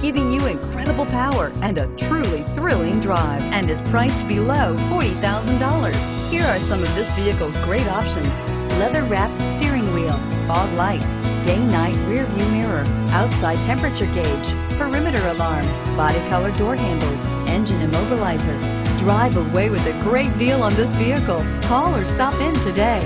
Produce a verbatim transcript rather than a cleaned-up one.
giving you incredible power and a truly thrilling drive, and is priced below forty thousand dollars. Here are some of this vehicle's great options: leather-wrapped steering wheel, fog lights, day-night rearview mirror, outside temperature gauge, perimeter alarm, body-color door handles, engine immobilizer. Drive away with a great deal on this vehicle. Call or stop in today.